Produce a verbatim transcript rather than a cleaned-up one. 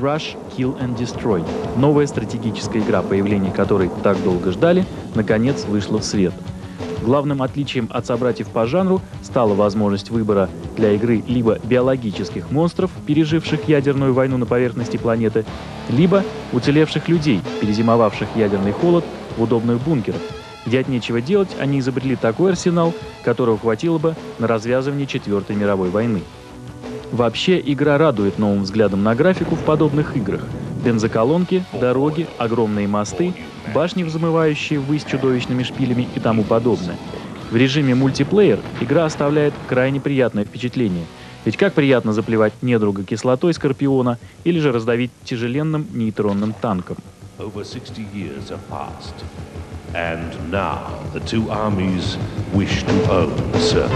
Rush, Kill and Destroy. Новая стратегическая игра, появление которой так долго ждали, наконец вышла в свет. Главным отличием от собратьев по жанру стала возможность выбора для игры либо биологических монстров, переживших ядерную войну на поверхности планеты, либо уцелевших людей, перезимовавших ядерный холод в удобных бункерах, где от нечего делать они изобрели такой арсенал, которого хватило бы на развязывание Четвертой мировой войны. Вообще, игра радует новым взглядом на графику в подобных играх. Бензоколонки, дороги, огромные мосты, башни, взмывающие ввысь чудовищными шпилями и тому подобное. В режиме мультиплеер игра оставляет крайне приятное впечатление. Ведь как приятно заплевать недруга кислотой Скорпиона или же раздавить тяжеленным нейтронным танком. And now the two armies wish to own, sir.